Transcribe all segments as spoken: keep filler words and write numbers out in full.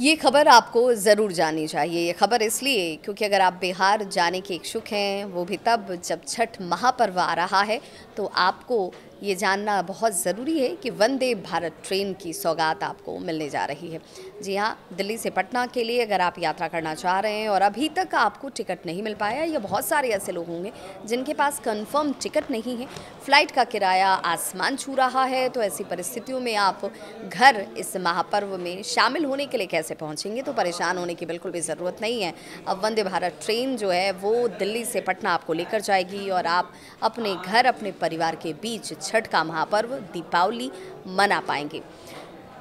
ये खबर आपको ज़रूर जाननी चाहिए। ये खबर इसलिए क्योंकि अगर आप बिहार जाने के इच्छुक हैं, वो भी तब जब छठ महापर्व आ रहा है, तो आपको ये जानना बहुत ज़रूरी है कि वंदे भारत ट्रेन की सौगात आपको मिलने जा रही है। जी हाँ, दिल्ली से पटना के लिए अगर आप यात्रा करना चाह रहे हैं और अभी तक आपको टिकट नहीं मिल पाया, या बहुत सारे ऐसे लोग होंगे जिनके पास कंफर्म टिकट नहीं है, फ़्लाइट का किराया आसमान छू रहा है, तो ऐसी परिस्थितियों में आप घर इस महापर्व में शामिल होने के लिए कैसे पहुँचेंगे, तो परेशान होने की बिल्कुल भी ज़रूरत नहीं है। अब वंदे भारत ट्रेन जो है वो दिल्ली से पटना आपको लेकर जाएगी और आप अपने घर अपने परिवार के बीच छठ का महापर्व दीपावली मना पाएंगे।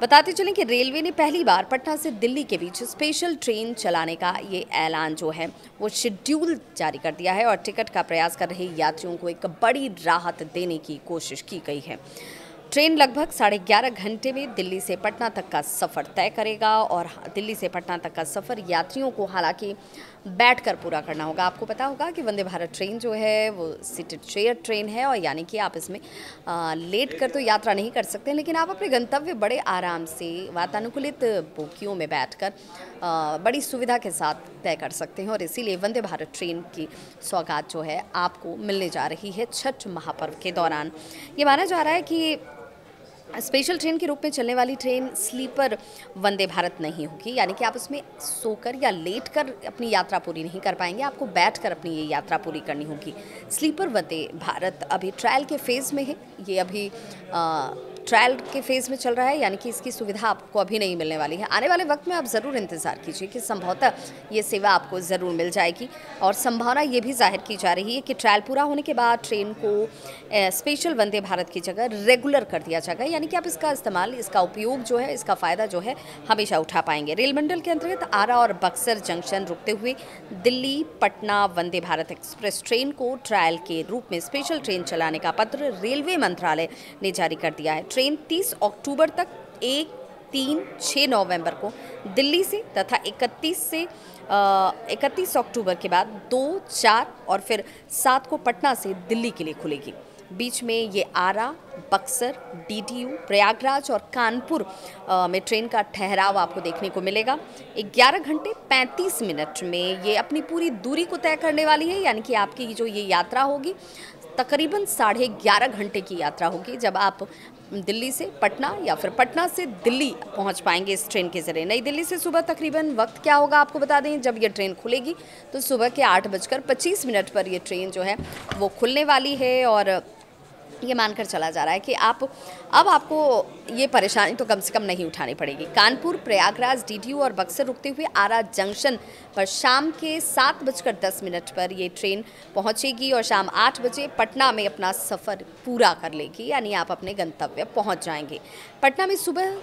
बताते चलें कि रेलवे ने पहली बार पटना से दिल्ली के बीच स्पेशल ट्रेन चलाने का ये ऐलान जो है वो शेड्यूल जारी कर दिया है और टिकट का प्रयास कर रहे यात्रियों को एक बड़ी राहत देने की कोशिश की गई है। ट्रेन लगभग साढ़े ग्यारह घंटे में दिल्ली से पटना तक का सफ़र तय करेगा और दिल्ली से पटना तक का सफ़र यात्रियों को हालांकि बैठकर पूरा करना होगा। आपको पता होगा कि वंदे भारत ट्रेन जो है वो सीटेड चेयर ट्रेन है और यानी कि आप इसमें आ, लेट कर तो यात्रा नहीं कर सकते, लेकिन आप अपने गंतव्य बड़े आराम से वातानुकूलित बोगियों में बैठकर बड़ी सुविधा के साथ तय कर सकते हैं और इसीलिए वंदे भारत ट्रेन की सौगात जो है आपको मिलने जा रही है छठ महापर्व के दौरान। ये माना जा रहा है कि स्पेशल ट्रेन के रूप में चलने वाली ट्रेन स्लीपर वंदे भारत नहीं होगी, यानी कि आप उसमें सोकर या लेट कर अपनी यात्रा पूरी नहीं कर पाएंगे, आपको बैठकर अपनी ये यात्रा पूरी करनी होगी। स्लीपर वंदे भारत अभी ट्रायल के फेज़ में है, ये अभी आ, ट्रायल के फेज़ में चल रहा है, यानी कि इसकी सुविधा आपको अभी नहीं मिलने वाली है। आने वाले वक्त में आप ज़रूर इंतज़ार कीजिए कि संभवतः ये सेवा आपको ज़रूर मिल जाएगी और संभावना ये भी जाहिर की जा रही है कि ट्रायल पूरा होने के बाद ट्रेन को स्पेशल वंदे भारत की जगह रेगुलर कर दिया जाएगा, यानी कि आप इसका इस्तेमाल, इसका उपयोग जो है, इसका फ़ायदा जो है हमेशा उठा पाएंगे। रेल मंडल के अंतर्गत आरा और बक्सर जंक्शन रुकते हुए दिल्ली पटना वंदे भारत एक्सप्रेस ट्रेन को ट्रायल के रूप में स्पेशल ट्रेन चलाने का पत्र रेलवे मंत्रालय ने जारी कर दिया है। ट्रेन तीस अक्टूबर तक एक तीन छः नवंबर को दिल्ली से तथा इकतीस से इकतीस अक्टूबर के बाद दो चार और फिर सात को पटना से दिल्ली के लिए खुलेगी। बीच में ये Ara Buxar D T U Prayagraj और कानपुर आ, में ट्रेन का ठहराव आपको देखने को मिलेगा। ग्यारह घंटे पैंतीस मिनट में ये अपनी पूरी दूरी को तय करने वाली है, यानी कि आपकी जो ये यात्रा होगी तकरीबन साढ़े ग्यारह घंटे की यात्रा होगी जब आप दिल्ली से पटना या फिर पटना से दिल्ली पहुंच पाएंगे इस ट्रेन के ज़रिए। नई दिल्ली से सुबह तकरीबन वक्त क्या होगा आपको बता दें, जब ये ट्रेन खुलेगी तो सुबह के आठ बजकर पच्चीस मिनट पर ये ट्रेन जो है वो खुलने वाली है और ये मानकर चला जा रहा है कि आप अब आपको ये परेशानी तो कम से कम नहीं उठानी पड़ेगी। Kanpur Prayagraj D T U और बक्सर रुकते हुए आरा जंक्शन पर शाम के सात बजकर दस मिनट पर ये ट्रेन पहुंचेगी और शाम आठ बजे पटना में अपना सफ़र पूरा कर लेगी, यानी आप अपने गंतव्य पहुंच जाएंगे। पटना में सुबह,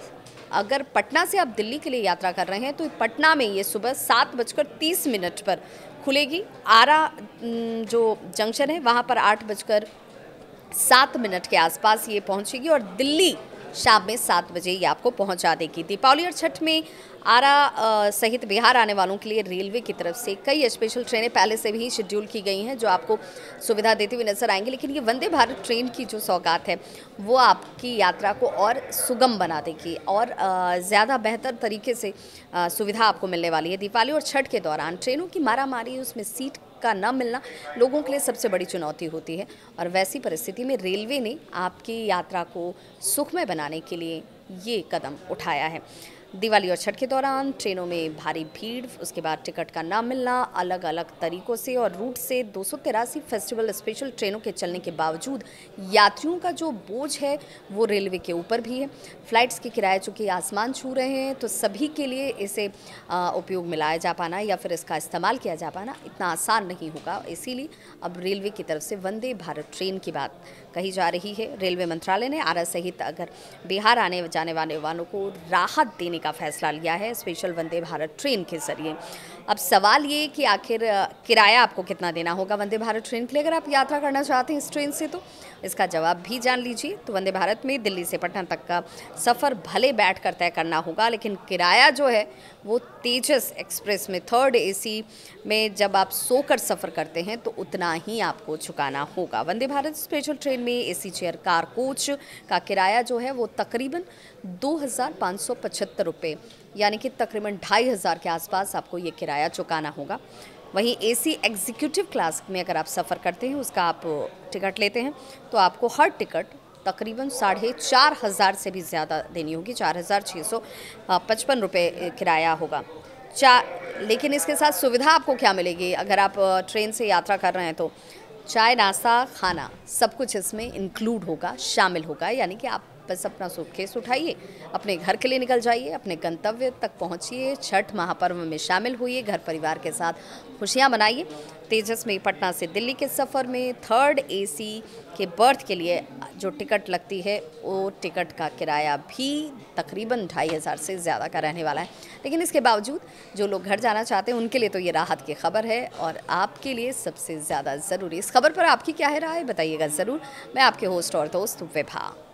अगर पटना से आप दिल्ली के लिए यात्रा कर रहे हैं तो पटना में ये सुबह सात बजकर तीस मिनट पर खुलेगी। आरा जो जंक्शन है वहाँ पर आठ बजकर सात मिनट के आसपास ये पहुंचेगी और दिल्ली शाम में सात बजे ये आपको पहुंचा देगी। दीपावली और छठ में आरा आ, सहित बिहार आने वालों के लिए रेलवे की तरफ से कई स्पेशल ट्रेनें पहले से भी शेड्यूल की गई हैं जो आपको सुविधा देती हुई नजर आएंगी, लेकिन ये वंदे भारत ट्रेन की जो सौगात है वो आपकी यात्रा को और सुगम बना देगी और ज़्यादा बेहतर तरीके से आ, सुविधा आपको मिलने वाली है। दीपावली और छठ के दौरान ट्रेनों की मारामारी, उसमें सीट का न मिलना लोगों के लिए सबसे बड़ी चुनौती होती है और वैसी परिस्थिति में रेलवे ने आपकी यात्रा को सुखमय बनाने के लिए ये कदम उठाया है। दिवाली और छठ के दौरान ट्रेनों में भारी भीड़, उसके बाद टिकट का ना मिलना, अलग अलग तरीक़ों से और रूट से दो सौ तिरासी फेस्टिवल स्पेशल ट्रेनों के चलने के बावजूद यात्रियों का जो बोझ है वो रेलवे के ऊपर भी है। फ़्लाइट्स के किराए चूँकि आसमान छू रहे हैं तो सभी के लिए इसे उपयोग में लाया जा पाना या फिर इसका इस्तेमाल किया जा पाना इतना आसान नहीं होगा, इसीलिए अब रेलवे की तरफ से वंदे भारत ट्रेन की बात कही जा रही है। रेलवे मंत्रालय ने आरा सहित अगर बिहार आने जाने वाले वालों को राहत देने का फैसला लिया है स्पेशल वंदे भारत ट्रेन के जरिए। अब सवाल ये कि आखिर किराया आपको कितना देना होगा वंदे भारत ट्रेन के लिए अगर आप यात्रा करना चाहते हैं इस ट्रेन से, तो इसका जवाब भी जान लीजिए। तो वंदे भारत में दिल्ली से पटना तक का सफ़र भले बैठ कर तय करना होगा, लेकिन किराया जो है वो तेजस एक्सप्रेस में थर्ड एसी में जब आप सो कर सफ़र करते हैं तो उतना ही आपको चुकाना होगा। वंदे भारत स्पेशल ट्रेन में एसी चेयर कार कोच का किराया जो है वो तकरीबन दो हज़ार पाँच सौ पचहत्तर रुपये यानी कि तकरीबन ढाई हज़ार के आसपास आपको ये किराया चुकाना होगा। वहीं एसी एग्जीक्यूटिव क्लास में अगर आप सफ़र करते हैं, उसका आप टिकट लेते हैं, तो आपको हर टिकट तकरीबन साढ़े चार हज़ार से भी ज़्यादा देनी होगी, चार हज़ार छः सौ पचपन रुपये किराया होगा। चा लेकिन इसके साथ सुविधा आपको क्या मिलेगी अगर आप ट्रेन से यात्रा कर रहे हैं तो चाय, नाश्ता, खाना सब कुछ इसमें इंक्लूड होगा, शामिल होगा। यानी कि आप बस अपना सूटकेस उठाइए, अपने घर के लिए निकल जाइए, अपने गंतव्य तक पहुंचिए, छठ महापर्व में शामिल होइए, घर परिवार के साथ खुशियां मनाइए। तेजस में पटना से दिल्ली के सफ़र में थर्ड एसी के बर्थ के लिए जो टिकट लगती है वो टिकट का किराया भी तकरीबन ढाई हज़ार से ज़्यादा का रहने वाला है। लेकिन इसके बावजूद जो लोग घर जाना चाहते हैं उनके लिए तो ये राहत की खबर है। और आपके लिए सबसे ज़्यादा ज़रूरी इस खबर पर आपकी क्या है राय, बताइएगा ज़रूर। मैं आपके होस्ट और दोस्त विभा।